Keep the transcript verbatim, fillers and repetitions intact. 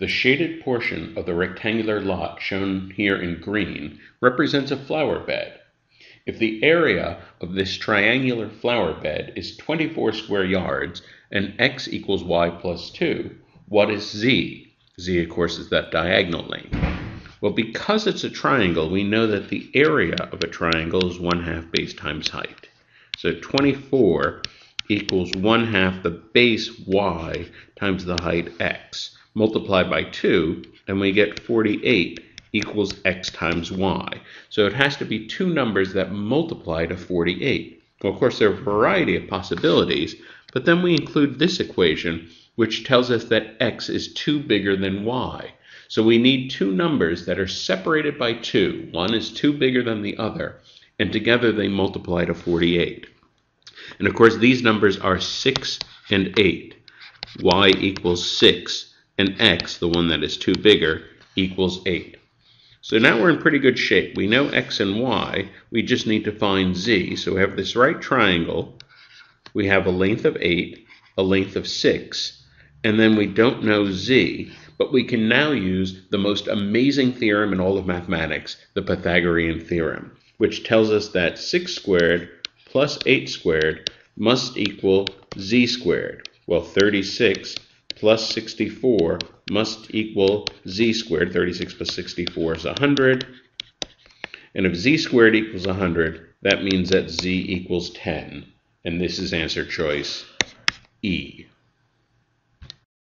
The shaded portion of the rectangular lot shown here in green represents a flower bed. If the area of this triangular flower bed is twenty-four square yards and x equals y plus two, what is z? Z, of course, is that diagonal length. Well, because it's a triangle, we know that the area of a triangle is one half base times height. So twenty-four equals one half the base y times the height x. Multiply by two, and we get forty-eight equals x times y. So it has to be two numbers that multiply to forty-eight. Well, of course, there are a variety of possibilities, but then we include this equation, which tells us that x is two bigger than y. So we need two numbers that are separated by two. One is two bigger than the other, and together they multiply to forty-eight. And of course, these numbers are six and eight. Y equals six, and x, the one that is two bigger, equals eight. So now we're in pretty good shape. We know x and y. We just need to find z. So we have this right triangle. We have a length of eight, a length of six, and then we don't know z. But we can now use the most amazing theorem in all of mathematics, the Pythagorean theorem, which tells us that six squared plus eight squared must equal z squared. Well, thirty-six plus sixty-four must equal z squared. thirty-six plus sixty-four is one hundred. And if z squared equals one hundred, that means that z equals ten. And this is answer choice E.